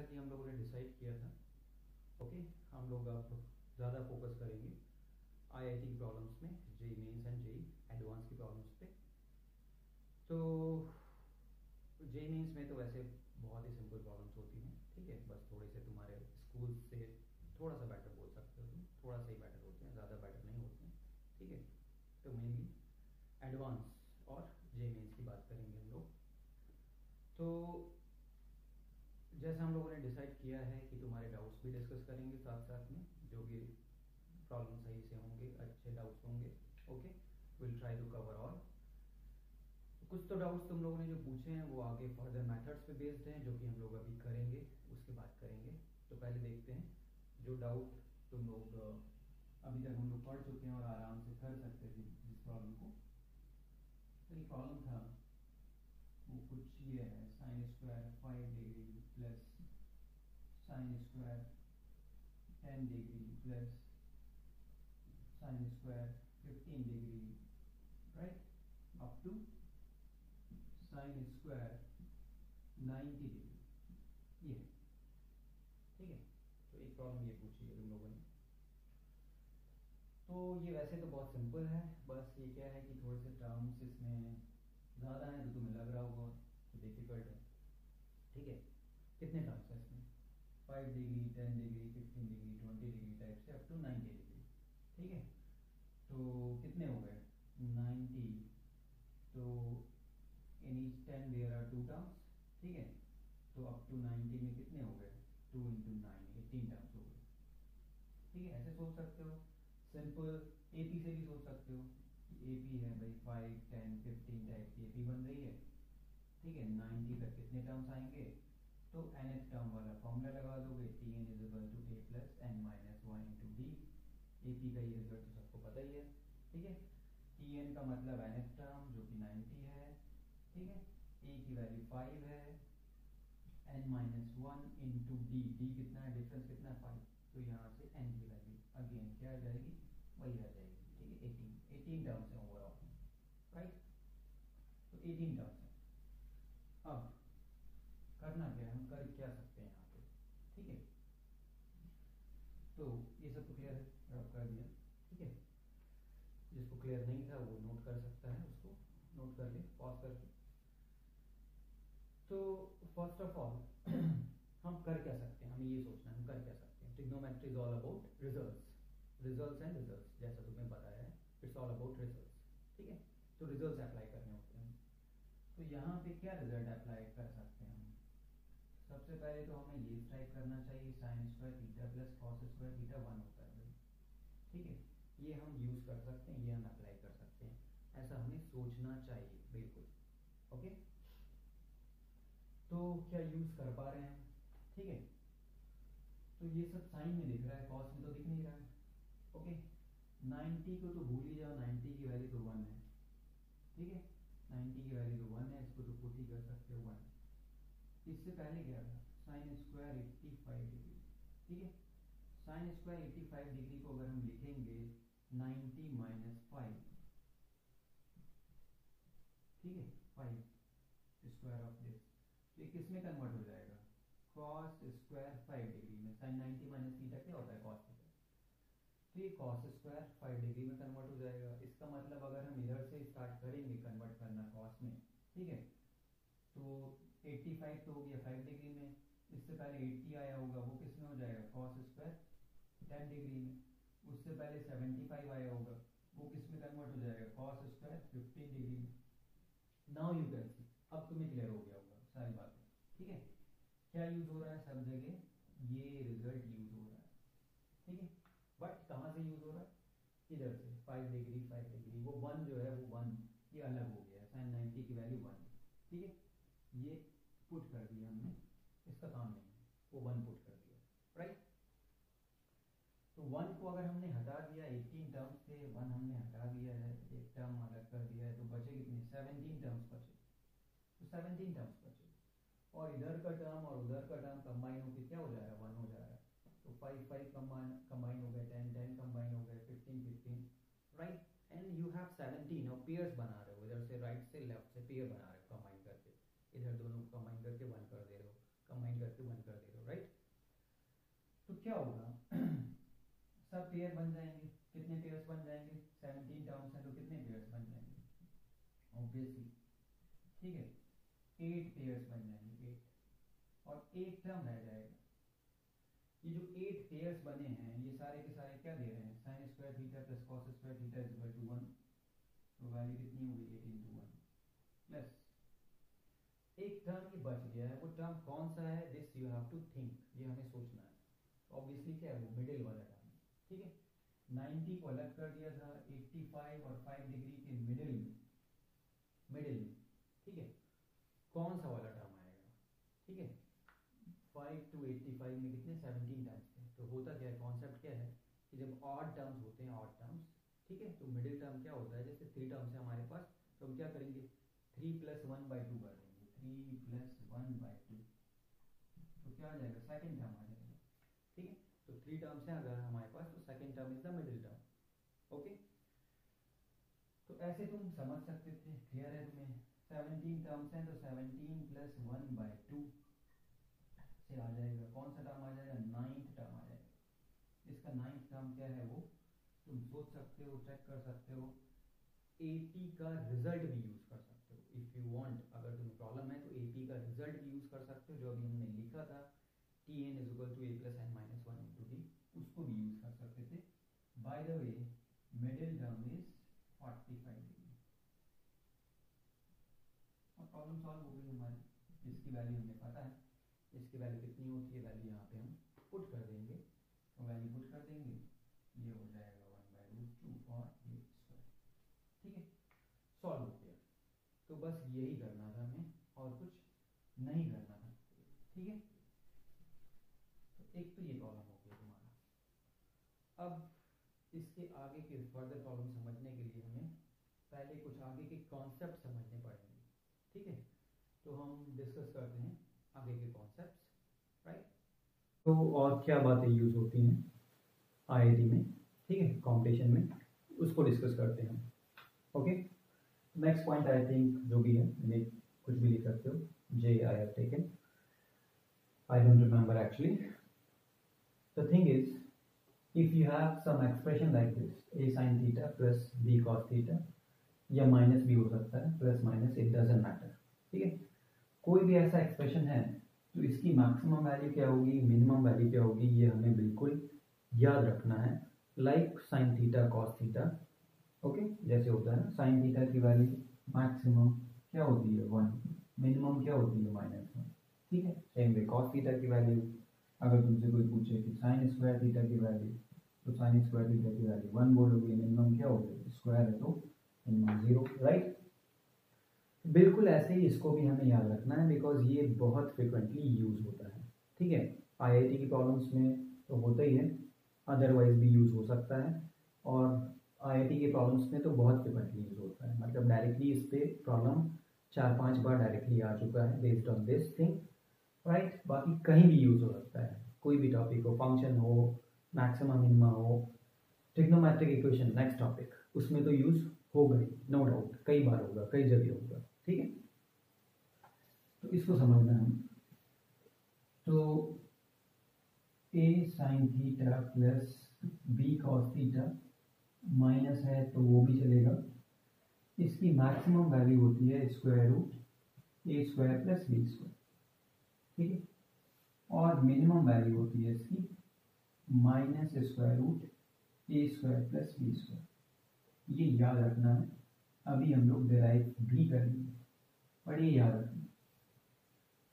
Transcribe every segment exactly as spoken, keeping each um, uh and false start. जैसा कि हम लोगों ने डिसाइड किया था, ओके, हम लोग अब ज़्यादा फोकस करेंगे आई आई टी की प्रॉब्लम्स में, JEE Mains and JEE Advance की प्रॉब्लम्स पे। तो जेई मेन्स में तो वैसे बहुत ही सिंपल प्रॉब्लम्स होती हैं, ठीक है, बस थोड़े से तुम्हारे स्कूल से थोड़ा सा बेटर बोल सकते हो तुम, थोड़ा सा ही बेटर होते हैं, ज़्यादा बेटर नहीं होते हैं, ठीक है। तो मेनली एडवांस और जेई मेन्स की बात करेंगे हम लोग। तो जैसा हम लोगों ने डिसाइड किया है कि तुम्हारे डाउट्स भी डिस्कस करेंगे साथ साथ में, जो कि प्रॉब्लम सही से होंगे, अच्छे डाउट्स होंगे, okay, will try to cover all. कुछ तो डाउट्स तुम लोगों ने जो पूछे हैं वो आगे फर्दर मेथड्स पे बेस्ड हैं, जो कि हम लोग अभी करेंगे, उसके बाद करेंगे। तो पहले देखते हैं जो डाउट तुम लोग अभी तक हम लोग पढ़ चुके हैं और आराम से कर सकते थे जिस प्रॉब्लम को। तो ये प्रॉब्लम था वो कुछ ये है, sine square five degree plus sine square ten degree plus sine square fifteen degree, right, up to sine square ninety degree, ये है, ठीक है। तो एक प्रॉब्लम ये पूछी है तुम लोगों ने। तो ये वैसे तो बहुत सिंपल है, बस ये क्या है कि थोड़े से टर्म्स इसमें ज़्यादा है तो तुम्हें लग रहा होगा कि डिफिकल्ट है, ठीक है। कितने टर्म्स हैं इसमें, five degree, ten degree, fifteen degree, twenty degree type से अप टू नाइन्टी डिग्री, ठीक है। तो कितने हो गए, नाइन्टी। तो in each ten there are two terms, ठीक है। तो अप टू नाइन्टी में कितने हो गए, two into nine, eighteen terms हो गए, ठीक है। ऐसे सोच सकते हो, सिंपल ए पी से भी सोच सकते हो, ए पी है भाई फाइव टेन फिफ्टीन टाइप की ए पी बन रही है, ठीक है। नाइन्टी तक कितने टर्म्स आएंगे, तो nth टर्म वाला फॉर्मूला लगा दोगे, T N is equal to A plus N minus one into D. A P का ये रिजल्ट तो सबको पता ही है, ठीक है। टी एन का मतलब nth टर्म जो कि नाइन्टी है, ठीक है। ए की वैल्यू फाइव है, N minus one into D, D कितना है, डिफरेंस कितना है, फाइव। तो यहाँ से एन की वैल्यू अगेन क्या आ जाएगी, वही आ जाएगी, ठीक है। एटीन एटीन टर्म्स हैं ओवरऑल, राइट। तो एटीन टर्म्स हैं। अब करना क्या है, हम कर क्या सकते हैं यहाँ पे, ठीक है। तो ये सब तो क्लियर है, रब कर दिया, ठीक है। जिसको क्लियर नहीं था वो नोट कर सकता है, उसको नोट कर ले पॉज करके। तो फर्स्ट ऑफ ऑल हम कर क्या सकते हैं, हमें ये सोचना है हम कर क्या सकते हैं। Trigonometry is all about results, results and results, जैसा तुम्हें बताया है, इट्स ऑल अबाउट रिजल्ट्स, ठीक है। तो रिजल्ट्स अप्लाई करने होते हैं। तो यहाँ पे क्या रिजल्ट अप्लाई कर सकते हैं हम, सबसे पहले तो हमें ये ट्राई करना चाहिए, sine square theta plus cos square theta one होता है, ठीक है। ये हम यूज कर सकते हैं, ये हम अप्लाई कर सकते हैं, ऐसा हमें सोचना चाहिए बिल्कुल, ओके। तो क्या यूज कर पा रहे हैं हम, ठीक है। तो ये सब साइन में दिख रहा है, कॉस में तो दिख नहीं रहा है, ओके। नाइन्टी को तो भूल ही जाओ, नाइन्टी की वैल्यू तो वन है, ठीक है। नाइन्टी की वैल्यू तो वन है, इसको तो पुट ही कर सकते हो वन। इससे पहले क्या था, sine square eighty five degree, ठीक है। Sine square eighty five degree को अगर हम लिखेंगे नाइन्टी माइनस फाइव, ठीक है, फाइव स्क्वायर ऑफ दिस, तो किस में कन्वर्ट हो जाएगा, कॉस स्क्वायर फाइव डिग्री में। साइन नाइन्टी माइनस थीटा क्या होता है, कॉस थीटा। तो ये कॉस स्क्वायर फाइव डिग्री में कन्वर्ट हो जाएगा। इसका मतलब अगर हम इधर से स्टार्ट करेंगे कन्वर्ट करना कॉस में, ठीक है। तो एट्टी फाइव तो हो गया फाइव डिग्री में, इससे पहले एट्टी आया होगा, वो किस में हो जाएगा, कॉस स्क्वायर टेन डिग्री में। उससे पहले सेवेंटी फाइव आया होगा, वो किस में कन्वर्ट हो जाएगा, कॉस स्क्वायर फिफ्टीन डिग्री में। नाउ यू कैन सी, अब तुम्हें क्लियर हो गया होगा सारी बातें, ठीक है। क्या यूज हो रहा है, सब जगह ये रिजल्ट यूज हो रहा है, ठीक है। बट कहाँ से यूज हो रहा है, इधर से फाइव डिग्री फाइव डिग्री, वो वन जो है वो वन ये अलग हो गया है, साइन नाइन्टी की वैल्यू वन, ठीक है। ये पुट कर दिया हमने, इसका काम नहीं है, वो वन पुट कर दिया, राइट। तो वन को अगर हमने हटा दिया, एटीन टर्म्स थे, वन हमने हटा दिया है, एक टर्म अलग कर दिया है, तो बचे कितने, सेवनटीन टर्म्स बचे। तो सेवनटीन टर्म्स बचे, और इधर का टर्म और उधर का टर्म कंबाइन होकर क्या हो जा रहा है, वन हो जा रहा है। तो फाइव फाइव कंबाइन हो गए, टेन टेन कंबाइन हो गए, fifteen fifteen, right. And you have seventeen, और पेयर्स बना रहे हो, इधर से राइट से लेफ्ट से पेयर बना रहे हो कंबाइन करके, इधर दोनों को कंबाइन करके वन कर दे रहे हो, कंबाइन करके वन कर दे दो, राइट। तो क्या होगा, सब पेयर बन जाएंगे। कितने पेयर्स बन जाएंगे? सेवनटीन टर्म्स हैं तो कितने पेयर्स बन जाएंगे? ऑब्वियसली ठीक है, एट पेयर्स बन जाएंगे, एट, और एट टर्म रह जाएगा। ये जो एट पेयर्स बने हैं ये सारे के सारे क्या दे रहे हैं? Sine square theta plus cos square theta is equal to one. तो वैल्यू कितनी होगी? Eight into one. प्लस एक टर्म ये बच गया है, वो टर्म कौन सा है? This you have to think, ये हमें सोचना है। ऑब्वियसली क्या है वो? मिडिल वाला टर्म, ठीक है। नाइन्टी को अलग कर दिया था, पचासी और पाँच डिग्री के मिडिल में, मिडिल में, ठीक है। कौन सा वाला टर्म आएगा? ठीक है, पाँच टू पचासी में कितने? सत्रह टर्म्स थे। तो होता क्या है, कॉन्सेप्ट क्या है कि जब ऑड टर्म्स होते हैं, ऑड टर्म्स, ठीक है, तो मिडिल टर्म क्या होता है? जैसे थ्री टर्म्स है हमारे पास, तो हम क्या करेंगे? Three plus one by two कर देंगे, three plus one by two, तो क्या आ जाएगा? सेकेंड टर्म आ जाएगा, ठीक है। तो थ्री टर्म्स हैं अगर हमारे पास, तो second term is the middle term, okay. तो ऐसे तुम समझ सकते थे, क्लियर है तुम्हें? सेवनटीन टर्म्स हैं तो seventeen plus one by two से आ जाएगा कौन सा टर्म? आ जाएगा नाइन्थ टर्म आ जाएगा। इसका नाइन्थ टर्म क्या है वो तुम सोच सकते हो, चेक कर सकते हो, एटी का रिजल्ट भी यूज कर सकते हो इफ यू वांट। अगर तुम्हें प्रॉब्लम है तो एटी का रिजल्ट भी यूज कर सकते हो, जो अभी हमने लिखा था Tn is equal to a plus n minus one into d, उसको भी यूज कर सकते थे। By the way middle term is पैंतालीस डिग्री, और प्रॉब्लम सॉल्व हो गई हमारी। इसकी वैल्यू हमें पता है, इसकी वैल्यू कितनी होती है? वैल्यू यहाँ पे हम पुट कर देंगे, तो वैल्यू पुट कर देंगे, ये हो जाएगा वन बाई रूट टू और ये स्क्वायर, ठीक है, सॉल्व हो गया। तो बस यही करना था हमें, और कुछ नहीं करना था, ठीक है। एक तो ये प्रॉब्लम हो गया तुम्हारा। अब इसके आगे के फर्दर प्रॉब्लम समझने के लिए हमें पहले कुछ आगे के कॉन्सेप्ट समझने पड़ेंगे, ठीक है। तो हम डिस्कस करते हैं आगे के कॉन्सेप्ट्स, राइट। तो और क्या बातें यूज होती हैं आईआईटी में, ठीक है, कॉम्पिटिशन में, उसको डिस्कस करते हैं हम, okay. Next point I think जो भी है, कुछ भी लिख सकते हो, जे I have taken, I don't remember actually. The thing is, if you have some expression like this, a sin theta plus b cos theta, या माइनस भी हो सकता है, plus minus, it doesn't matter, ठीक है। कोई भी ऐसा एक्सप्रेशन है तो इसकी मैक्सिमम वैल्यू क्या होगी, मिनिमम वैल्यू क्या होगी, ये हमें बिल्कुल याद रखना है। Like sin theta cos theta, okay, जैसे होता है ना, sin theta की वैल्यू मैक्सिमम क्या होती है? वन, मिनिमम क्या होती है? माइनस वन, ठीक है। सेम वे cos theta की वैल्यू, अगर तुमसे कोई पूछे कि साइन स्क्वायर थीटा की वैल्यू, तो साइन स्क्वायर थीटा की वैल्यू वन बोलोगे, मिनिमम क्या होगा? स्क्वायर है तो मिनिमम जीरो, राइट। बिल्कुल ऐसे ही इसको भी हमें याद रखना है, बिकॉज ये बहुत फ्रिक्वेंटली यूज होता है, ठीक है। आईआईटी की प्रॉब्लम्स में तो होता ही है, अदरवाइज भी यूज हो सकता है, और आईआईटी के प्रॉब्लम्स में तो बहुत फ्रिक्वेंटली यूज होता है। मतलब डायरेक्टली इस पर प्रॉब्लम चार पाँच बार डायरेक्टली आ चुका है, based on this thing, right right? बाकी कहीं भी यूज हो सकता है, कोई भी टॉपिक हो, फंक्शन हो, मैक्सिमा मिनिमा हो, ट्रिग्नोमेट्रिक इक्वेशन, नेक्स्ट टॉपिक, उसमें तो यूज होगा ही, नो डाउट, कई बार होगा, कई जगह होगा, ठीक है। तो इसको समझना है। तो a sine theta plus b cos theta, minus है तो वो भी चलेगा, इसकी मैक्सिमम वैल्यू होती है square root A square plus B square, ठीक है, और मिनिमम वैल्यू होती है इसकी minus square root A square plus B square. ये याद रखना है, अभी हम लोग डिराइव भी करेंगे, पर ये याद रखना,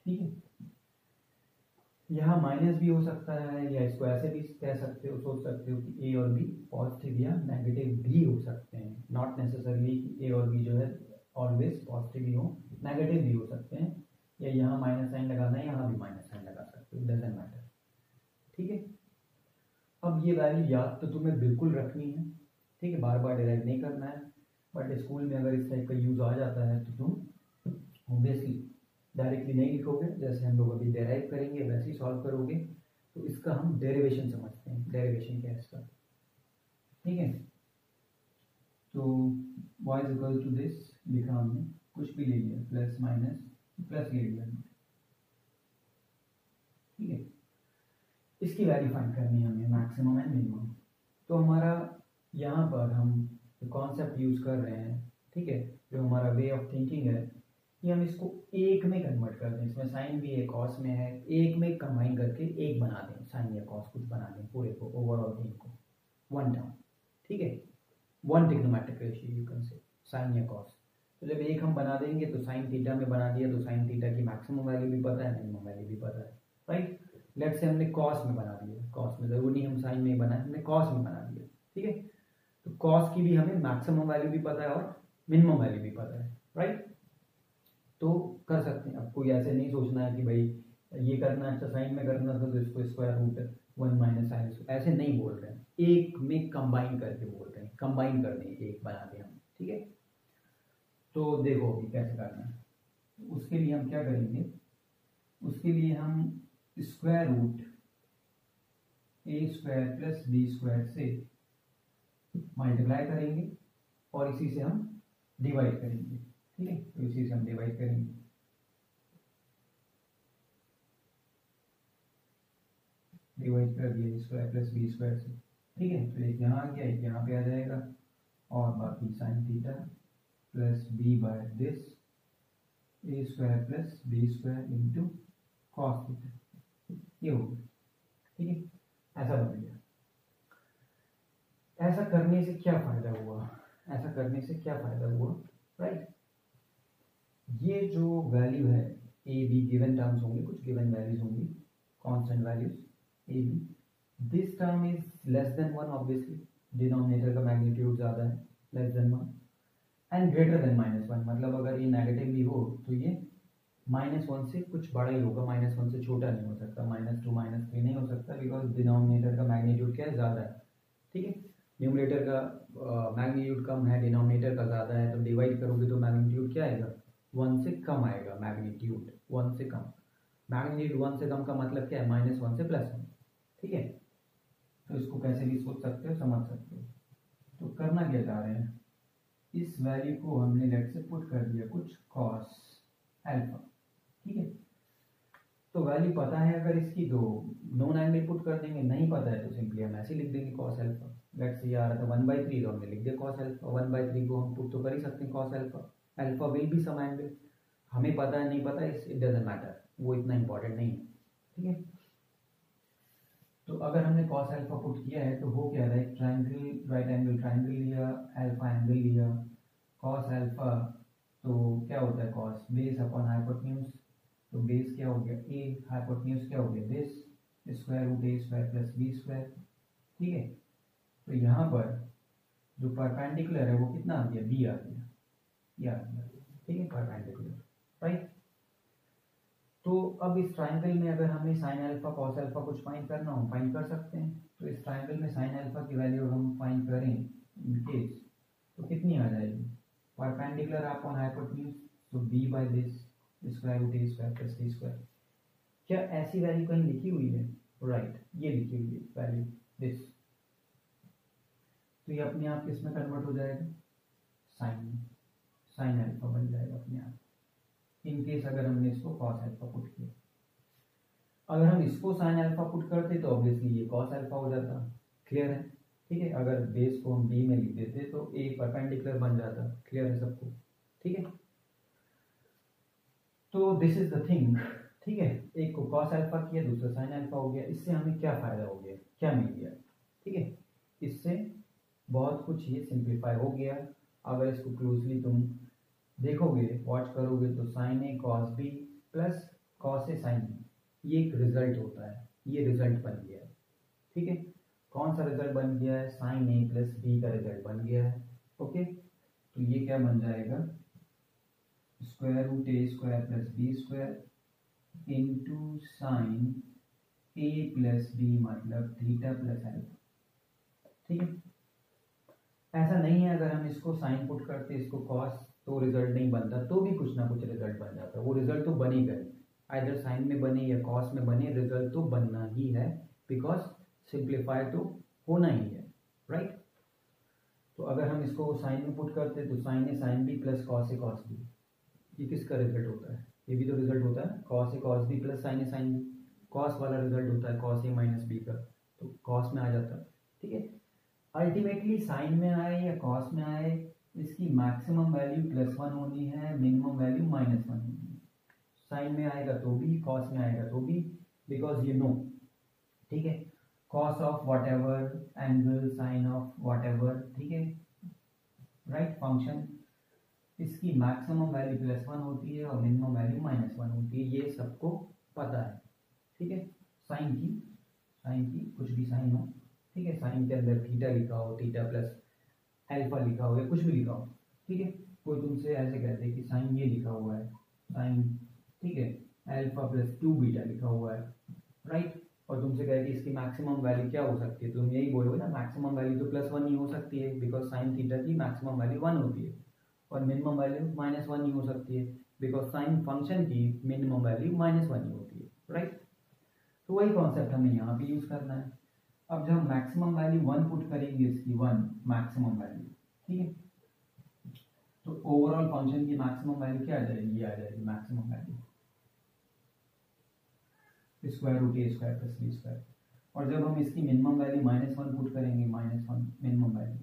ठीक है। यहाँ माइनस भी हो सकता है, या इसको ऐसे भी कह सकते हो, सोच सकते हो कि ए और बी पॉजिटिव या नेगेटिव भी हो सकते हैं, नॉट नेसेसरली कि ए और बी जो है ऑलवेज पॉजिटिव ही हो, नेगेटिव भी हो सकते हैं, या यहाँ माइनस साइन लगाना है, यहाँ भी माइनस साइन लगा सकते हो, डजंट मैटर, ठीक है। अब ये वैल्यू याद तो तुम्हें बिल्कुल रखनी है, ठीक है, बार बार डिराइव नहीं करना है, बट स्कूल में अगर इस टाइप का यूज आ जाता है तो तुम ऑब्वियसली डायरेक्टली नहीं लिखोगे, जैसे हम लोग अभी डिराइव करेंगे वैसे ही सॉल्व करोगे। तो इसका हम डेरिवेशन समझते हैं, डेरिवेशन क्या है इसका, ठीक है। तो y is equal to this लिखा हमने, कुछ भी ले लिया, प्लस माइनस प्लस ले लिया, ठीक है, इसकी वेरीफाई करनी है हमें मैक्सिमम एंड मिनिमम। तो हमारा यहाँ पर हम कॉन्सेप्ट यूज़ कर रहे हैं, ठीक है, जो हमारा वे ऑफ थिंकिंग है कि हम इसको एक में कन्वर्ट कर दें। इसमें साइन भी है, कॉस में है, एक में कंबाइन करके एक बना दें, साइन या कॉस कुछ बना दें पूरे को, ओवरऑल थिंग को वन टाइम, ठीक है, one trigonometric ratio you can say sine या कॉस। तो जब एक हम बना देंगे तो साइन थीटा में बना दिया तो साइन थीटा की मैक्सिमम वैल्यू भी पता है, मिनिमम वैल्यू भी पता है, राइट। लेट्स से हमने कॉस में बना दिया, कॉस में जरूरी हम साइन में बनाए, हमने कॉस में बना दिया, ठीक है, तो कॉस की भी हमें मैक्सिमम वैल्यू भी पता है और मिनिमम वैल्यू भी पता है, राइट। तो कर सकते हैं, अब कोई ऐसे नहीं सोचना है कि भाई ये करना अच्छा साइन में करना था तो इसको square root one minus sine, ऐसे नहीं बोल रहे हैं, एक में कंबाइन करके बोल रहे हैं, कंबाइन कर दें, एक बना दें हम, ठीक है। तो देखो अभी कैसे करना है, उसके लिए हम क्या करेंगे, उसके लिए हम square root A square plus B square से मल्टीप्लाई करेंगे और इसी से हम डिवाइड करेंगे, ठीक है, तो इसी से हम डिवाइड करेंगे। डिवाइड कर दिया स्क्वायर प्लस बी स्क्वायर से, ठीक है, तो एक यहाँ आ गया, एक यहाँ पे आ जाएगा और बाकी sine theta plus B by this A square plus B square into cos theta, ये हो गया, ठीक है, ऐसा बन गया। ऐसा करने से क्या फायदा हुआ, ऐसा करने से क्या फायदा हुआ, राइट right? ये जो वैल्यू है ए बी, गिवन टर्म्स होंगे, कुछ गिवन वैल्यूज होंगी, constant values A B, this term is less than one, obviously denominator का मैग्नीट्यूड ज़्यादा है, less than one and greater than minus one, मतलब अगर ये नेगेटिव भी हो तो ये माइनस वन से कुछ बड़ा ही होगा, माइनस वन से छोटा नहीं हो सकता, माइनस टू माइनस थ्री नहीं हो सकता, बिकॉज डिनोमिनेटर का मैग्नीट्यूड क्या है, ज़्यादा है, ठीक है, न्यूमरेटर का मैग्नीट्यूड कम है, डिनोमिनेटर का ज़्यादा है, तो डिवाइड करोगे तो मैग्नीट्यूड क्या आएगा, वन से कम आएगा, मैग्नीट्यूड वन से कम, मैग्नीट्यूड वन से कम का मतलब क्या है, माइनस वन से प्लस वन, ठीक है। तो इसको कैसे भी सोच सकते हो, समझ सकते हो। तो करना क्या चाह रहे हैं, इस वैल्यू को हमने लेट से पुट कर दिया कुछ कॉस अल्फा, ठीक है, तो वैल्यू पता है अगर इसकी दो नॉन एंगल पुट कर देंगे, नहीं पता है तो सिंपली हम ऐसे लिख देंगे कॉस अल्फा, लेट से ये आ रहा था वन बाई थ्री तो हमने लिख दिया cos alpha, one by three को हम पुट तो कर ही सकते हैं कॉस अल्फा, अल्फा विल भी सम एंगल, हमें पता है नहीं पता इस इट डजंट मैटर, वो इतना इम्पोर्टेंट नहीं है, ठीक है। तो अगर हमने कॉस अल्फा पुट किया है तो हो क्या रहा है, एक ट्राइंगल, राइट एंगल ट्राइंगल लिया, अल्फा एंगल लिया, कॉस अल्फा तो क्या होता है, कॉस बेस अपॉन हाइपोटेन्यूज, तो बेस क्या हो गया ए, हाइपोटेन्यूज क्या हो गया base, square root A square plus B square, ठीक है। तो यहाँ पर जो परपेंडिकुलर है वो कितना आ गया, बी आ गया, या ठीक है, परपेंडिकुलर, राइट। तो अब इस ट्राइंगल में अगर हमें साइन अल्फा कॉस अल्फा कुछ फाइंड करना हो, फाइंड कर सकते हैं। तो इस ट्राइंगल में साइन अल्फा की वैल्यू हम फाइंड करें इनकेस तो कितनी आ जाएगी, परपेंडिकुलर अपॉन हाइपोटेन्यूज, तो B by this square root A square plus B square. क्या ऐसी वैल्यू कहीं लिखी हुई है, राइट right, ये लिखी हुई है वैल्यू दिस, तो ये अपने आप किस में कन्वर्ट हो जाएगा, साइन साइन अल्फा बन जाएगा अपने आप, इनकेस अगर हमने इसको कॉस अल्फा पुट किया। अगर हम इसको साइन अल्फा पुट करते तो ऑब्वियसली ये कॉस अल्फा हो जाता, क्लियर है, ठीक है। अगर बेस को हम बी में लिख देते तो ए परपेंडिकुलर बन जाता, क्लियर है सबको, ठीक है। तो दिस इज द थिंग, ठीक है, एक को कॉस अल्फा किया, दूसरा साइन अल्फा हो गया, इससे हमें क्या फ़ायदा हो गया, क्या मिल गया, ठीक है, इससे बहुत कुछ ये सिंप्लीफाई हो गया। अगर इसको क्लोजली तुम देखोगे, वॉच करोगे तो sine A cos B plus cos A sine B, ये एक रिजल्ट होता है, ये रिजल्ट बन गया है, ठीक है। कौन सा रिजल्ट बन गया है, साइन ए प्लस बी का रिजल्ट बन गया है, ओके। तो ये क्या बन जाएगा, square root A square plus B square into sine A plus B मतलब थीटा प्लस अल्फा, ठीक है। ऐसा नहीं है अगर हम इसको साइन पुट करते इसको कॉस तो रिजल्ट नहीं बनता, तो भी कुछ ना कुछ रिजल्ट बन जाता है, वो रिजल्ट तो बनेगा ही, आइदर साइन में बने या कॉस में बने, रिजल्ट तो बनना ही है, बिकॉज सिंप्लीफाई तो होना ही है, राइट। तो अगर हम इसको साइन में पुट करते तो sine A sine B plus cos A cos B, ये किसका रिजल्ट होता है, ये भी तो रिजल्ट होता है cos A cos B plus sine A sine B, cos वाला रिजल्ट होता है, कॉस ए माइनस बी का, तो कॉस में आ जाता है। ठीक है, अल्टीमेटली साइन में आए या कॉस में आए, इसकी मैक्सिमम वैल्यू प्लस वन होनी है, मिनिमम वैल्यू माइनस वन होनी है। साइन में आएगा तो भी, कॉस में आएगा तो भी, बिकॉज यू नो। ठीक है, cos of whatever angle, sine of whatever, ठीक है, राइट फंक्शन, इसकी मैक्सिमम वैल्यू प्लस वन होती है और मिनिमम वैल्यू माइनस वन होती है, ये सबको पता है। ठीक है, साइन की साइन की कुछ भी साइन हो, ठीक है, साइन के अंदर थीटा लिखा हो, थीटा प्लस अल्फा लिखा हो, या कुछ भी लिखा हो। ठीक है, कोई तुमसे ऐसे कहते हैं कि साइन ये लिखा हुआ है, साइन, ठीक है, अल्फा प्लस टू बीटा लिखा हुआ है, राइट, और तुमसे कहे कि इसकी मैक्सिमम वैल्यू क्या हो सकती है, तुम यही बोलोगे ना, मैक्सिमम वैल्यू तो प्लस वन ही हो सकती है, बिकॉज साइन थीटा की मैक्सिमम वैल्यू वन होती है, और मिनिमम वैल्यू माइनस वन ही हो सकती है, बिकॉज साइन फंक्शन की मिनिमम वैल्यू माइनस वन ही होती है, राइट। तो वही कॉन्सेप्ट हमें यहाँ पे यूज़ करना है। अब जब हम मैक्सिमम वैल्यू वन पुट करेंगे, इसकी वन मैक्सिमम वैल्यू, ठीक है, तो ओवरऑल फंक्शन की मैक्सिमम वैल्यू क्या आ जाएगी, आ जाएगी maximum value square root A square plus B square. और जब हम इसकी minimum value minus one put करेंगे, माइनस वन मिनिमम वैल्यू,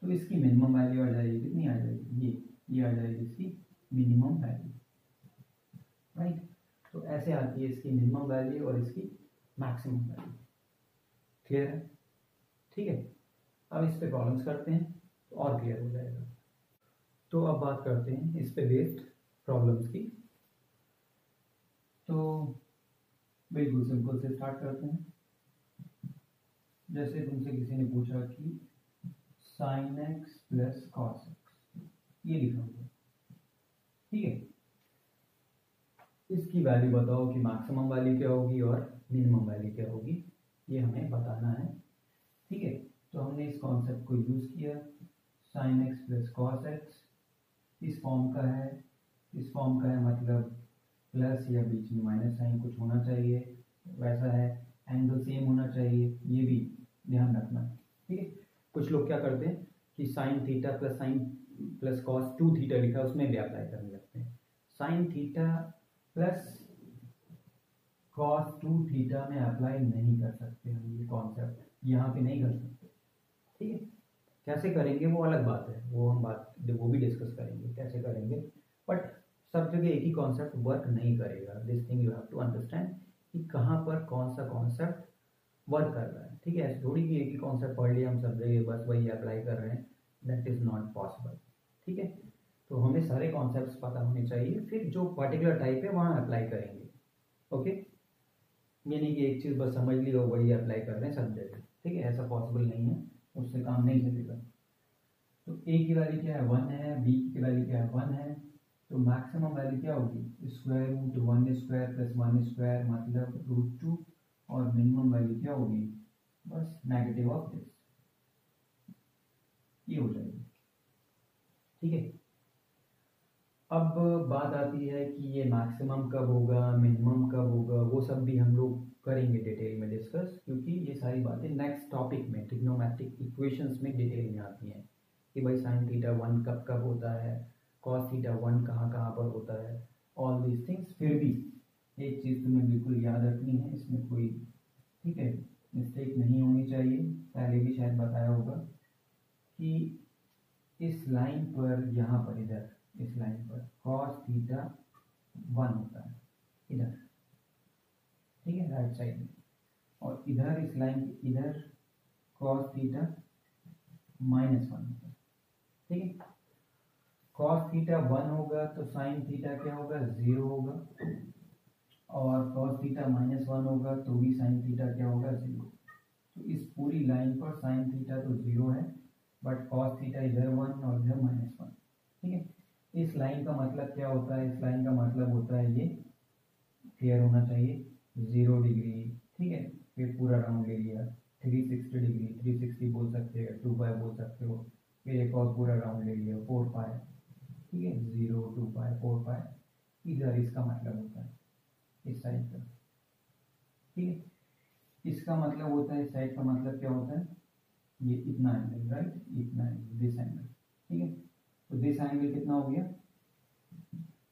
तो इसकी मिनिमम वैल्यू आ जाएगी, कितनी आ जाएगी, ये ये आ जाएगी इसकी मिनिमम वैल्यू, राइट। तो ऐसे आती है इसकी मिनिमम वैल्यू और इसकी मैक्सिमम वैल्यू, क्लियर है। ठीक है, अब इस पे कॉलम्स करते हैं तो और क्लियर हो जाएगा। तो अब बात करते हैं इस पे बेस्ड प्रॉब्लम्स की। तो बिल्कुल सिंपल से स्टार्ट करते हैं। जैसे तुमसे किसी ने पूछा कि sine x plus cos x, ये लिखा हुआ, ठीक है, इसकी वैल्यू बताओ कि मैक्सिमम वैल्यू क्या होगी और मिनिमम वैल्यू क्या होगी, ये हमें बताना है। ठीक है, तो हमने इस कॉन्सेप्ट को यूज़ किया, sine x plus cos x इस फॉर्म का है, इस फॉर्म का है मतलब प्लस या बीच में माइनस साइन कुछ होना चाहिए, वैसा है, एंगल सेम होना चाहिए, ये भी ध्यान रखना, ठीक है। कुछ लोग क्या करते हैं कि sine theta plus sine plus cos two theta लिखा है उसमें भी अप्लाई करने लगते हैं, sine theta plus cos two theta में अप्लाई नहीं कर सकते हम, ये कॉन्सेप्ट यहाँ पे नहीं कर सकते। ठीक है, कैसे करेंगे वो अलग बात है, वो हम बात वो भी डिस्कस करेंगे कैसे करेंगे, बट सब जगह एक ही कॉन्सेप्ट वर्क नहीं करेगा। This thing you have to understand कि कहाँ पर कौन सा कॉन्सेप्ट वर्क कर रहा है। ठीक है, ऐसे थोड़ी कि एक ही कॉन्सेप्ट पढ़ लिया हम सब जगह बस वही अप्लाई कर रहे हैं, दैट इज़ नॉट पॉसिबल। ठीक है, तो हमें सारे कॉन्सेप्ट्स पता होने चाहिए, फिर जो पर्टिकुलर टाइप है वहाँ अप्लाई करेंगे। ओके, ये नहीं कि एक चीज़ बस समझ ली और वही अप्लाई कर रहे हैं सब जगह, ठीक है, ऐसा पॉसिबल नहीं है, उससे काम नहीं चलेगा। तो ए की वैल्यू क्या है, वन है, बी की वैल्यू क्या है, वन है, तो मैक्सिमम वैल्यू क्या होगी, square root one square plus one square मतलब रूट टू, और मिनिमम वैल्यू क्या होगी, बस नेगेटिव ऑफ दिस, ये हो जाएगी। ठीक है, अब बात आती है कि ये मैक्सिमम कब होगा, मिनिमम कब होगा, वो सब भी हम लोग करेंगे डिटेल में डिस्कस, क्योंकि ये सारी बातें नेक्स्ट टॉपिक में ट्रिग्नोमेट्रिक इक्वेशंस में डिटेल में आती हैं कि भाई साइन थीटा वन कब कब होता है, कॉस थीटा वन कहाँ कहाँ पर होता है, ऑल दीज थिंग्स। फिर भी एक चीज़ तुम्हें बिल्कुल याद रखनी है, इसमें कोई, ठीक है, मिस्टेक नहीं होनी चाहिए, पहले भी शायद बताया होगा कि इस लाइन पर, यहाँ पर, इधर इस लाइन पर कॉस थीटा वन होता है इधर, ठीक है, राइट साइड में, और इधर इस लाइन के इधर कॉस थीटा माइनस वन होता है। ठीक है, कॉस थीटा वन होगा तो साइन थीटा क्या होगा, ज़ीरो होगा, और कॉस थीटा माइनस वन होगा तो भी साइन थीटा क्या होगा, जीरो। तो इस पूरी लाइन पर साइन थीटा तो जीरो है, बट कॉस थीटा इधर वन और इधर माइनस वन। ठीक है, इस लाइन का मतलब क्या होता है, इस लाइन का मतलब होता है, ये क्लियर होना चाहिए, जीरो डिग्री, ठीक है, फिर पूरा राउंड ले लिया, three sixty degree, three sixty बोल सकते हो, टू पाई बोल सकते हो, फिर एक और पूरा राउंड ले लिया, फोर पाई, ठीक है, zero two pi four pi, इधर इसका मतलब होता है इस साइड का। ठीक है, इसका मतलब होता है, इस साइड का मतलब क्या होता है, ये इतना एंगल, राइट, इतना एंगल, दिस एंगल, ठीक है, तो दिस एंगल कितना हो गया,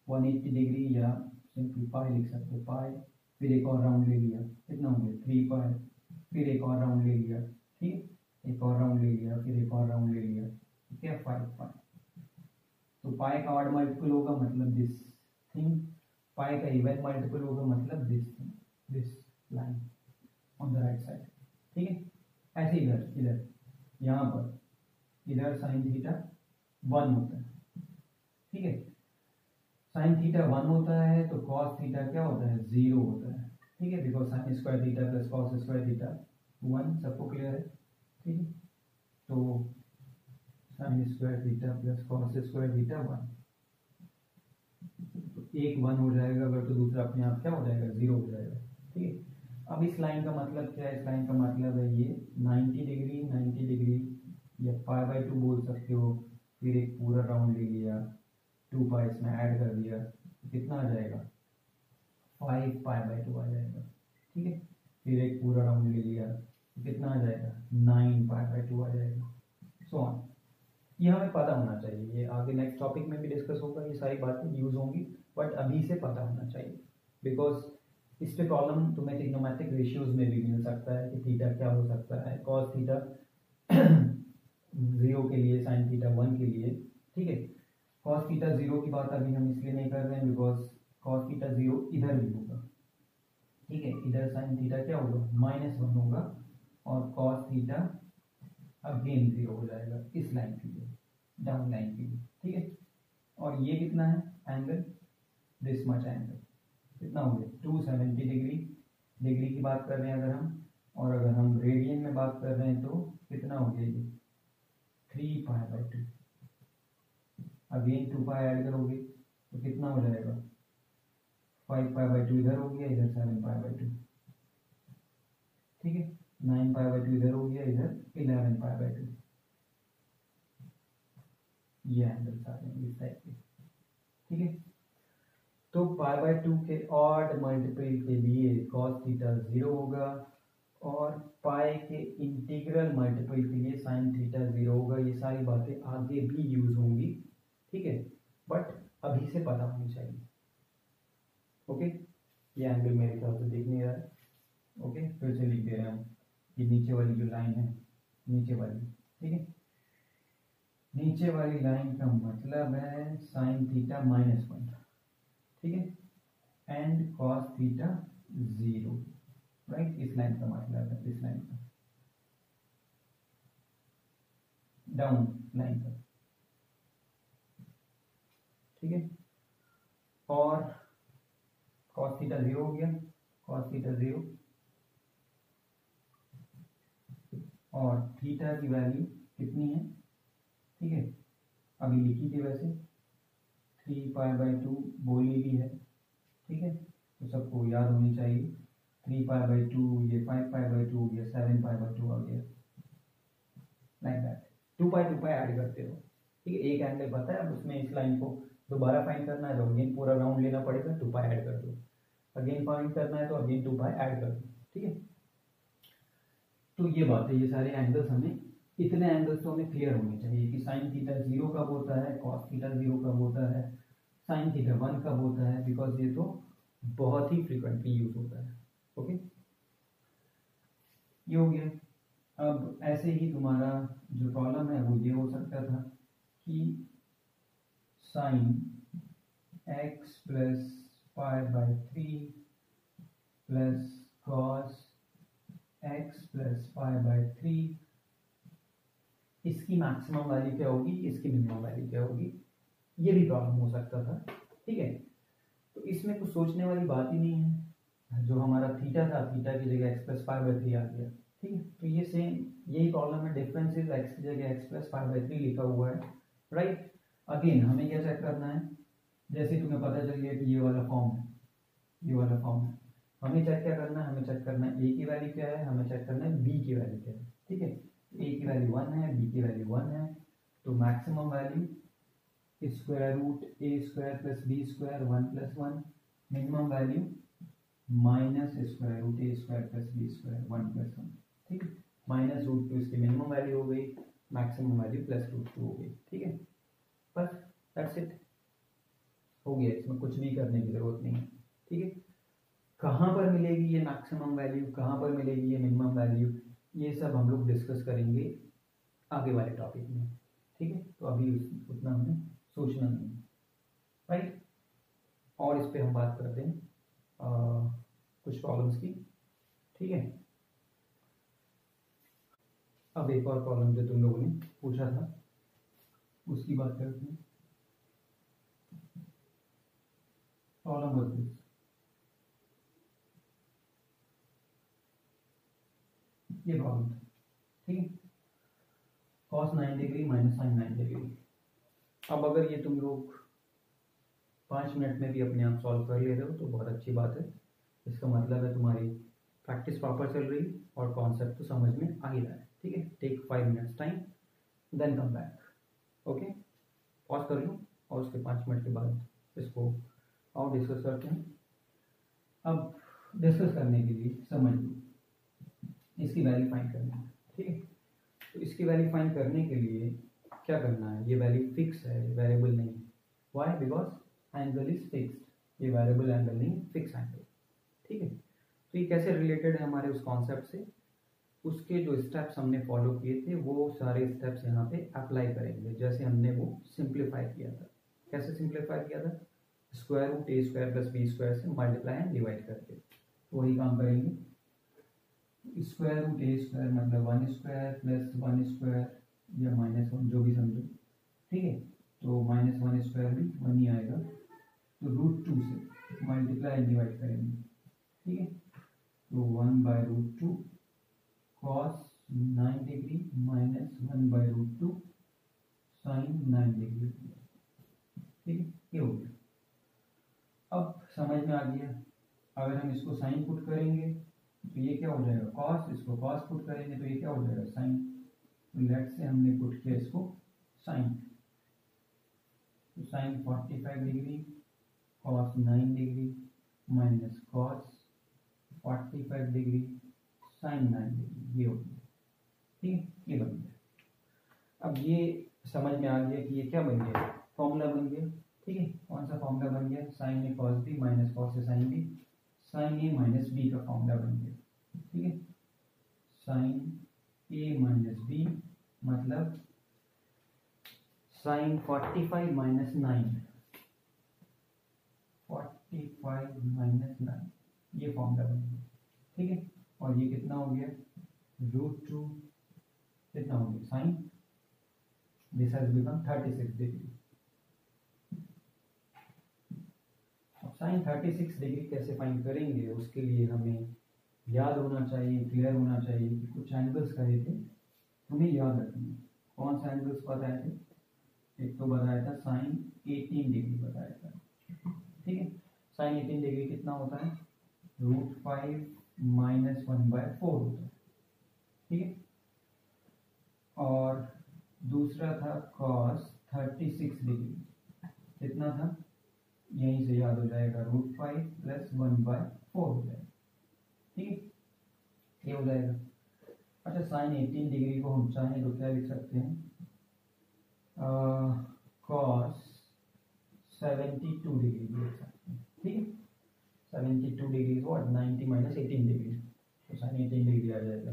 वन एट्टी डिग्री, या सिंपली पाई लिख सकते हो, पाई फिर एक और राउंड ले लिया, कितना हो गया थ्री पर, फिर एक और राउंड ले लिया, ठीक है, एक और राउंड ले लिया, फिर एक और राउंड ले लिया, ठीक है, फाइव पर। तो पाई का ऑड मल्टीपल होगा मतलब दिस थिंग, पाई का इवन मल्टीपल होगा मतलब this thing, this line on the right side, ठीक है। ऐसे इधर इधर यहाँ पर इधर साइन थीटा वन होता है, ठीक है, साइन थीटा वन होता है तो कॉस थीटा क्या होता है, जीरो होता है, ठीक है, because sine square theta plus cos square theta one, सबको क्लियर है, ठीक है। तो sine square theta plus cos square theta one, तो एक वन हो जाएगा अगर, तो दूसरा अपने आप क्या हो जाएगा, जीरो हो जाएगा, ठीक है। अब इस लाइन का मतलब क्या है, इस लाइन का मतलब है ये नाइन्टी डिग्री नाइन्टी डिग्री या पाई बाई टू बोल सकते हो, फिर एक पूरा राउंड ले लिया, टू पाई इसमें ऐड कर दिया, कितना आ जाएगा, फाइव पाई बाई टू आ जाएगा, ठीक है। फिर एक पूरा राउंड ले लिया, कितना आ जाएगा, नाइन पाई बाई टू आ जाएगा, सो ऑन। ये हमें पता होना चाहिए, ये आगे नेक्स्ट टॉपिक में भी डिस्कस होगा, ये सारी बातें यूज़ होंगी, बट अभी से पता होना चाहिए, बिकॉज इस पे प्रॉब्लम तुम्हें ट्रिग्नोमेट्रिक रेशियोज में भी मिल सकता है कि थीटा क्या हो सकता है, कॉस थीटा जीरो के लिए, साइन थीटा वन के लिए, ठीक है। कॉस थीटा जीरो की बात अभी हम इसलिए नहीं कर रहे हैं बिकॉज कॉस थीटा जीरो इधर भी होगा, ठीक है, इधर साइन थीटा क्या होगा, माइनस वन होगा, और कॉस थीटा अगेन जीरो हो जाएगा इस लाइन के लिए, डाउन लाइन के लिए, ठीक है। और ये कितना है एंगल, दिस मच एंगल, कितना हो गया टू सेवेंटी डिग्री, डिग्री की बात कर रहे हैं अगर हम, और अगर हम रेडियन में बात कर रहे हैं तो कितना हो गया ये three pi by two, again two pi add करोगे तो कितना हो जाएगा फाइव पाई बाई टू इधर हो गया, इधर सेवन पाई बाई टू, ठीक है, नाइन पाई बाई टू इधर हो गया, इधर इलेवन पाई बाई टू, ये एंगल सारे इस साइड के, ठीक है। तो पाई बाई टू के ऑड मल्टीपल के लिए कॉस थीटा जीरो होगा, और पाई के इंटीग्रल मल्टीपल के लिए साइन थीटा जीरो होगा, ये सारी बातें आगे भी यूज होंगी, ठीक है, बट अभी से पता होनी चाहिए, ओके। ये एंगल मेरे हिसाब से देख नहीं रहा है, ओके, फिर से लिख दे रहे हैं कि नीचे वाली जो लाइन है, नीचे वाली, ठीक है, नीचे वाली लाइन का मतलब है साइन थीटा माइनस वन, ठीक है, and cos theta zero, right, इस लाइन का मतलब है, इस लाइन का डाउन लाइन का, ठीक है। और कॉस थीटा जीरो हो गया, कॉस थीटा जीरो, और थीटा की वैल्यू कितनी है, ठीक है, अभी लिखी थी वैसे थ्री पाई बाई टू बोली भी है, ठीक है, तो सबको याद होनी चाहिए, थ्री पाई बाई टू, ये फाइव पाई बाई टू हो गया, सेवन पाई बाई टू आ गया, like that, two pi two pi add करते हो, ठीक है। एक एंगल पता है, अब उसमें इस लाइन को दोबारा फाइंड करना है तो अगेन पूरा राउंड लेना पड़ेगा, टू पाई ऐड कर दो, अगेन फाइंड करना है तो अगेन टू पाई ऐड कर दो, ठीक है। तो ये बात है, ये सारे एंगल्स हमें, इतने एंगल्स तो हमें क्लियर होने चाहिए कि साइन थीटा जीरो कब होता है, कॉस थीटा जीरो कब होता है, साइन थीटा वन कब होता है, बिकॉज ये तो बहुत ही फ्रिक्वेंटली यूज होता है, ओके। ये हो गया। अब ऐसे ही तुम्हारा जो प्रॉब्लम है वो ये हो सकता था कि sine x plus pi by three plus cos x plus pi by three, इसकी मैक्सिमम वैल्यू क्या होगी, इसकी मिनिमम वैल्यू क्या होगी, ये भी प्रॉब्लम हो सकता था, ठीक है। तो इसमें कुछ सोचने वाली बात ही नहीं है, जो हमारा थीटा था, थीटा की जगह x plus pi by three आ गया, ठीक है। तो ये सेम यही प्रॉब्लम है, डिफरेंस इज एक्स की जगह x plus pi by three लिखा हुआ है, राइट। अगेन हमें क्या चेक करना है, जैसे तुम्हें पता चल गया कि ये वाला फॉर्म है, ये वाला फॉर्म है, हमें चेक क्या करना है, हमें चेक करना है ए की वैल्यू क्या है, हमें चेक करना है बी की वैल्यू क्या है, ठीक है। ए की वैल्यू वन है, बी की वैल्यू वन है, तो maximum value square root A square plus B square one plus one, minimum value minus square root A square plus B square one plus one, ठीक है। Minus root two इसकी minimum value हो गई, maximum value plus root two हो गई, ठीक है, बस दैट्स इट, हो गया, इसमें कुछ भी करने की जरूरत नहीं है, ठीक है। कहाँ पर मिलेगी ये मैक्सिमम वैल्यू, कहाँ पर मिलेगी ये मिनिमम वैल्यू, ये सब हम लोग डिस्कस करेंगे आगे वाले टॉपिक में। ठीक है, तो अभी उतना हमें सोचना नहीं है, राइट। और इस पर हम बात करते हैं आ, कुछ प्रॉब्लम्स की। ठीक है, अब एक और प्रॉब्लम जो तुम लोगों ने पूछा था उसकी बात करते हैं। प्रॉब्लम होती है ये प्रॉब्लम, ठीक है, cos nine degree minus sine nine degree. अब अगर ये तुम लोग पाँच मिनट में भी अपने आप सॉल्व कर ले रहे हो तो बहुत अच्छी बात है, इसका मतलब है तुम्हारी प्रैक्टिस प्रॉपर चल रही और कॉन्सेप्ट तो समझ में आ ही रहा है। ठीक है, take five minutes time then come back. Okay, pause कर लो और उसके पाँच मिनट के बाद इसको और डिस्कस करते हैं। अब डिस्कस करने के लिए समझ लो इसकी वैल्यू फाइंड करना है। ठीक है, तो इसकी वैल्यू फाइंड करने के लिए क्या करना है, ये वैल्यू फिक्स है, वेरिएबल नहीं। Why? Because angle is fixed, ये वेरिएबल एंगल नहीं, फिक्स एंगल। ठीक है, तो ये कैसे रिलेटेड है हमारे उस कॉन्सेप्ट से, उसके जो स्टेप्स हमने फॉलो किए थे वो सारे स्टेप्स यहाँ पे अप्लाई करेंगे, जैसे हमने वो सिंप्लीफाई किया था। कैसे सिंप्लीफाई किया था? Square root A square plus B square से मल्टीप्लाई एंड डिवाइड करके, तो वही काम करेंगे। स्क्वायर रूट ए स्क्वायर मतलब one square plus one square या माइनस वन, जो भी समझो। ठीक है, तो माइनस वन स्क्वायर भी वन ही आएगा, तो रूट टू से मल्टीप्लाई एंड डिवाइड करेंगे। ठीक है, तो one by root two cos nine degree minus one by root two sign nine degree. ठीक है, ये हो गया। अब समझ में आ गया, अगर हम इसको साइन पुट करेंगे तो ये क्या हो जाएगा कॉस, इसको कॉस पुट करेंगे तो ये क्या हो जाएगा साइन। तो लेट से हमने पुट किया इसको साइन, तो sine forty five degree cos nine degree minus cos forty five degree sine nine degree, ये हो गया। ठीक है, ये बन गया। अब ये समझ में आ गया कि ये क्या बन गया, फॉर्मूला बन गया। ठीक है, कौन सा फॉर्मूला बन गया, sine A cos B minus cos A sine B, sine A minus B का फॉर्मूला बन गया। ठीक है, साइन ए माइनस बी मतलब sine forty five minus nine, forty five minus nine, ये फॉर्मूला बन गया। ठीक है, और ये कितना हो गया रूट टू, कितना हो गया sine, this has become thirty six degree. Sine thirty six degree कैसे फाइंड करेंगे, उसके लिए हमें याद होना चाहिए, क्लियर होना चाहिए कि कुछ एंगल्स कहे थे, हमें याद रखना। कौन सा एंगल्स बताए थे, एक तो बताया था साइन एटीन डिग्री बताया था। ठीक है, साइन एटीन डिग्री कितना होता है, root five minus one by four होता है। ठीक है, और दूसरा था कॉस थर्टी सिक्स डिग्री, कितना था, यहीं से याद हो जाएगा root five plus one by four हो जाएगा। ठीक है, ये हो जाएगा। अच्छा, साइन एटीन डिग्री को हम चाहें तो क्या लिख सकते हैं, कॉस सेवेंटी टू डिग्री लिख सकते हैं। ठीक है, seventy two degree what, ninety minus eighteen degree, तो साइन एटीन डिग्री आ जाएगा।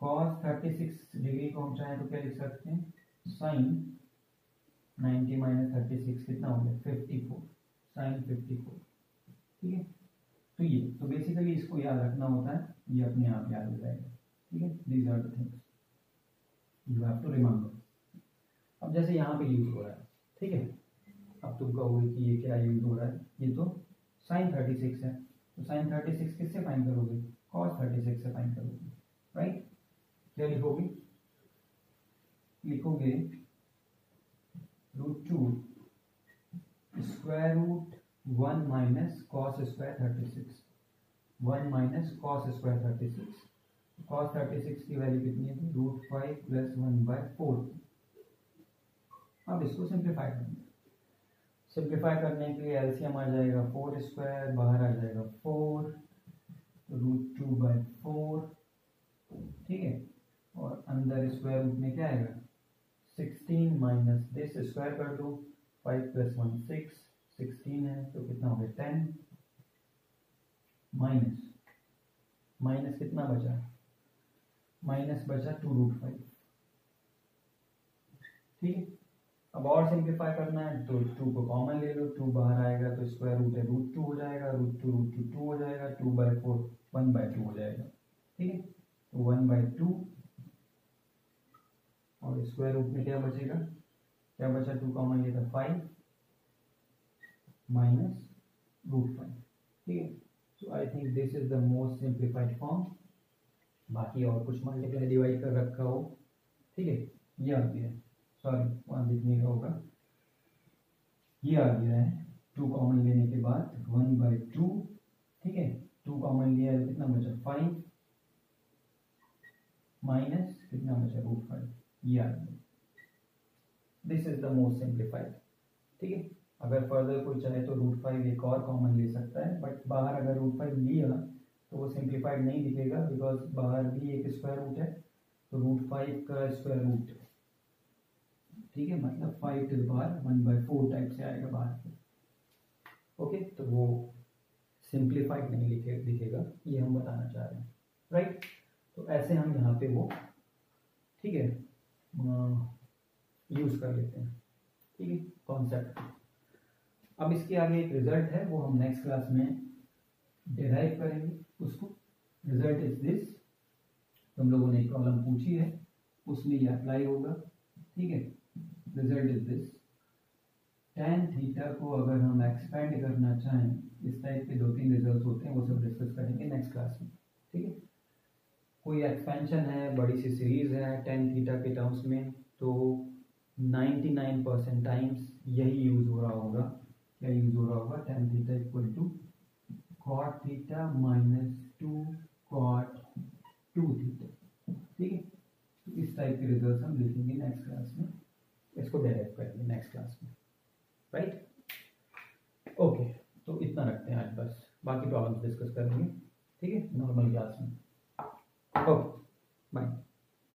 कॉस थर्टी सिक्स डिग्री को हम चाहें तो क्या लिख सकते हैं, sine ninety minus thirty six कितना हो गया fifty four, sine fifty four. ठीक है, तो ये तो बेसिकली इसको याद रखना होता है, ये अपने आप याद हो जाएगा। ठीक है, these are the things you have to remember. अब जैसे यहाँ पे यूज हो रहा है, ठीक है, अब तुम कहोगे कि ये क्या यूज हो रहा है, ये तो साइन थर्टी सिक्स है, तो साइन थर्टी सिक्स किससे फाइंड करोगे, कॉस थर्टी सिक्स से फाइंड करोगे, राइट। क्या लिखोगे, लिखोगे root two square root one minus cos square thirty six, one minus cos square thirty six, cos thirty six की वैल्यू कितनी है, root five plus one by four. अब इसको सिंप्लीफाई करेंगे, सिंप्लीफाई करने के लिए एलसीएम आ जाएगा फोर स्क्वायर, बाहर आ जाएगा four, root two by four. ठीक है, और अंदर स्क्वायर रूट में क्या आएगा सिक्सटीन माइनस दिस, स्क्वायर कर दो, five plus one six, sixteen है तो कितना हो गया टेन, माइनस माइनस कितना बचा, माइनस बचा टू रूट फाइव। ठीक है, अब और सिंप्लीफाई करना है तो टू को कॉमन ले लो, टू बाहर आएगा तो स्क्वायर रूट है रूट टू हो जाएगा, root two root two two हो जाएगा, two by four one by two हो जाएगा। ठीक है, तो वन बाई टू और स्क्वायर रूट में क्या बचेगा, क्या बचा टू कॉमन लेगा फाइव माइनस रूट फाइव। ठीक है, so I think this is the most simplified form. बाकी और कुछ मल्टीप्लाई डिवाइड कर रखा हो, ठीक है, ये आ गया है, सॉरी वहाँ लिखने का होगा, ये आ गया है टू कॉमन लेने के बाद वन बाई टू। ठीक है, टू कॉमन लिया तो कितना बचा फाइव माइनस कितना बचा रूट फाइव, ये आ गया। This is the most simplified. ठीक है, अगर फर्दर कोई चाहे तो रूट फाइव एक और कॉमन ले सकता है, बट बाहर अगर रूट फाइव लिया तो वो सिंप्लीफाइड नहीं दिखेगा, बिकॉज बाहर भी एक स्क्वायर रूट है तो रूट फाइव का स्क्वायर रूट। ठीक है, मतलब five to the power one by four type से आएगा बाहर। ओके, तो वो सिंप्लीफाइड नहीं लिखे दिखेगा, ये हम बताना चाह रहे हैं, राइट। तो ऐसे हम यहाँ पे वो ठीक है यूज़ कर लेते हैं। ठीक है, कॉन्सेप्ट। अब इसके आगे एक रिजल्ट है, वो हम नेक्स्ट क्लास में डिराइव करेंगे उसको। रिजल्ट इज दिस, तुम लोगों ने एक प्रॉब्लम पूछी है उसमें ये अप्लाई होगा। ठीक है, result is this. Tan theta को अगर हम एक्सपेंड करना चाहें, इस टाइप के दो तीन रिजल्ट होते हैं, वो सब डिस्कस करेंगे नेक्स्ट क्लास में। ठीक है, कोई एक्सपेंशन है, बड़ी सी सीरीज है टेन थीटा के टर्म्स में, तो नाइन्टी नाइन परसेंट टाइम्स यही यूज़ हो रहा होगा। क्या यूज़ हो रहा होगा, tan theta equal to cot theta minus two cot two theta. ठीक है, तो इस टाइप के रिजल्ट हम लिखेंगे नेक्स्ट क्लास में, इसको डायरेक्ट करेंगे नेक्स्ट क्लास में, राइट। ओके, तो इतना रखते हैं आज बस, बाकी प्रॉब्लम्स डिस्कस करेंगे ठीक है नॉर्मल क्लास में। Okay, bye.